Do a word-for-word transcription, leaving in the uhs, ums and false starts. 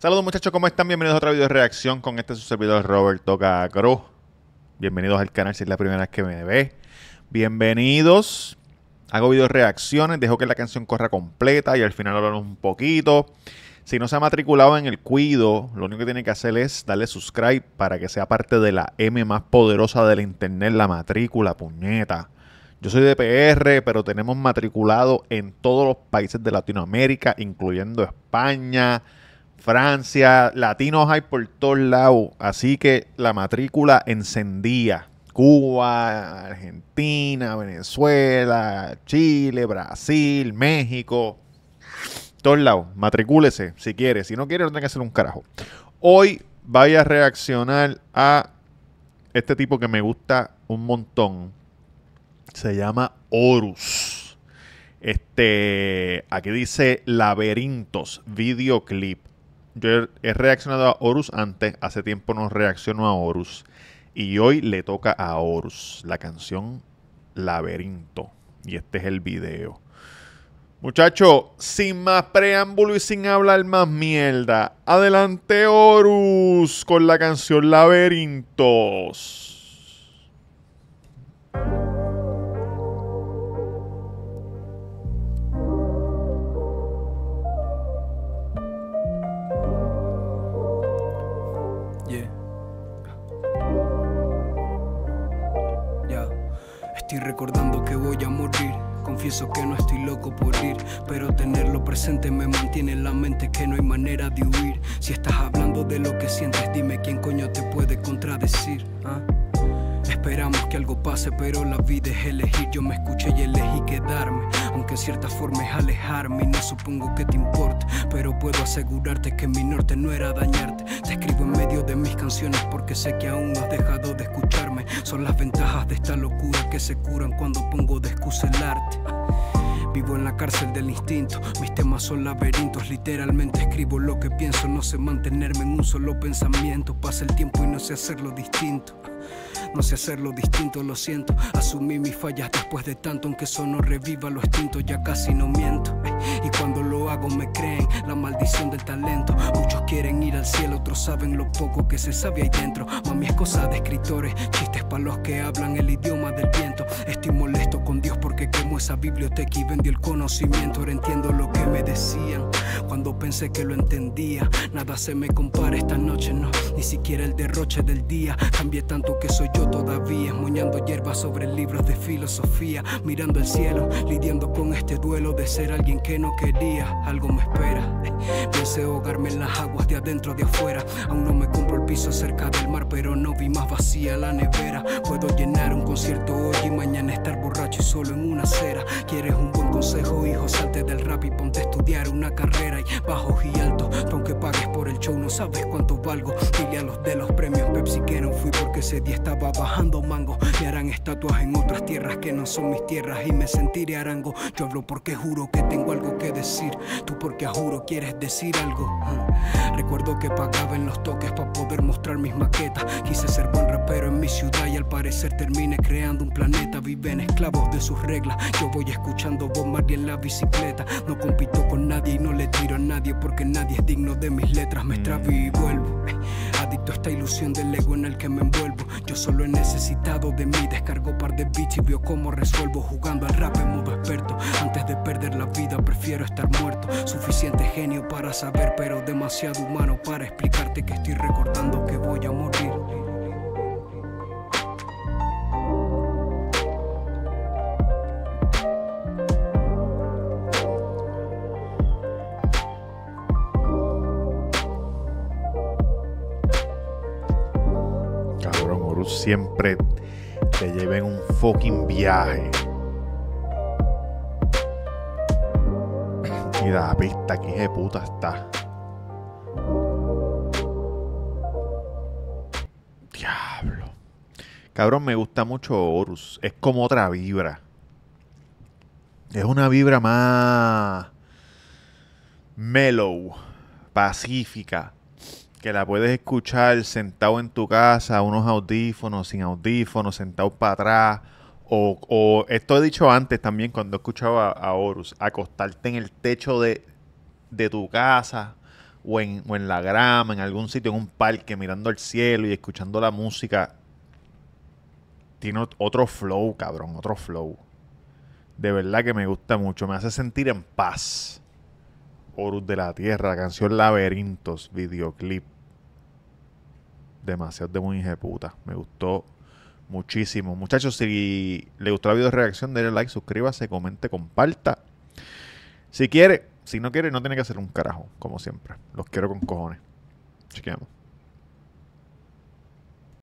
Saludos muchachos, ¿cómo están? Bienvenidos a otra video de reacción con este su servidor Roberto K Cruz. Bienvenidos al canal si es la primera vez que me ve. Bienvenidos. Hago video reacciones, dejo que la canción corra completa y al final hablamos un poquito. Si no se ha matriculado en el Cuido, lo único que tiene que hacer es darle subscribe para que sea parte de la M más poderosa del internet, la matrícula, puñeta. Yo soy de P R, pero tenemos matriculado en todos los países de Latinoamérica, incluyendo España, Francia, latinos hay por todos lados, así que la matrícula encendía. Cuba, Argentina, Venezuela, Chile, Brasil, México, todos lados. Matricúlese si quiere, si no quiere no tiene que hacer un carajo. Hoy voy a reaccionar a este tipo que me gusta un montón. Se llama Horus. Este, aquí dice Laberintos, videoclip. Yo he reaccionado a Horus antes, hace tiempo no reacciono a Horus. Y hoy le toca a Horus, la canción Laberinto. Y este es el video. Muchachos, sin más preámbulo y sin hablar más mierda, adelante Horus con la canción Laberintos. Estoy recordando que voy a morir, confieso que no estoy loco por ir, pero tenerlo presente me mantiene en la mente que no hay manera de huir. Si estás hablando de lo que sientes, dime quién coño te puede contradecir, ¿ah? Esperamos que algo pase, pero la vida es elegir. Yo me escuché y elegí quedarme, aunque en cierta forma es alejarme y no supongo que te importe, pero puedo asegurarte que mi norte no era dañarte. Te escribo en medio de mis canciones porque sé que aún no has dejado de escucharme. Son las ventajas de esta locura que se curan cuando pongo de excusa el arte. Vivo en la cárcel del instinto, mis temas son laberintos, literalmente escribo lo que pienso, no sé mantenerme en un solo pensamiento, pasa el tiempo y no sé hacerlo distinto, no sé hacerlo distinto, lo siento, asumí mis fallas después de tanto, aunque eso no reviva lo extinto, ya casi no miento, y cuando lo hago me creen, la maldición del talento, muchos quieren ir al cielo, otros saben lo poco que se sabe ahí dentro, mami es cosa de escritores, chistes para los que hablan el idioma del viento, estoy molesto con Dios porque quemo esa biblioteca y vendí el conocimiento, ahora entiendo lo que me decían cuando pensé que lo entendía. Nada se me compara esta noche, no, ni siquiera el derroche del día. Cambié tanto que soy yo todavía, moñando hierba sobre libros de filosofía, mirando el cielo, lidiando con este duelo de ser alguien que no quería. Algo me espera, pensé ahogarme en las aguas de adentro de afuera. Aún no me compro el piso cerca del mar, pero no vi más vacía la nevera. Puedo llenar un concierto hoy y mañana estar borracho y solo en una acera. ¿Quieres un buen consejo, hijo? Salte del rap y ponte a estudiar una carrera. Y bajos y altos, aunque pagues por el show no sabes cuánto valgo. Dile a los de los premios Pepsi que no fui porque ese día estaba bajando mango. Me harán estatuas en otras tierras que no son mis tierras y me sentiré arango. Yo hablo porque juro que tengo algo que decir, tú porque a juro quieres decir algo. Recuerdo que pagaba en los toques para poder mostrar mis maquetas. Quise ser buen rapero en mi ciudad y al parecer terminé creando un planeta. Viven esclavos de sus reglas, yo voy escuchando voz María en la bicicleta. No compito con nadie y no le tiro a nadie porque nadie es digno de mis letras. Me extravío y vuelvo, adicto a esta ilusión del ego en el que me envuelvo. Yo solo he necesitado de mí, descargo par de beats y veo cómo resuelvo, jugando al rap en modo experto. Antes de perder la vida prefiero estar muerto, suficiente genio para saber pero demasiado humano para explicarte que estoy recordando que voy a morir. Cabrón, Horus siempre te lleva en un fucking viaje. Y da pista, que de puta está. Diablo. Cabrón, me gusta mucho Horus. Es como otra vibra. Es una vibra más mellow, pacífica. Que la puedes escuchar sentado en tu casa, unos audífonos, sin audífonos, sentado para atrás. O, o esto he dicho antes también cuando escuchaba a Horus, acostarte en el techo de, de tu casa o en, o en la grama, en algún sitio, en un parque, mirando al cielo y escuchando la música, tiene otro flow, cabrón, otro flow. De verdad que me gusta mucho, me hace sentir en paz. Horus de la Tierra, la canción Laberintos, videoclip. Demasiado de muy hijeputa, me gustó muchísimo. Muchachos, si le gustó la video reacción, denle like, suscríbase, comente, comparta. Si quiere, si no quiere, no tiene que hacer un carajo, como siempre. Los quiero con cojones. Chequeamos.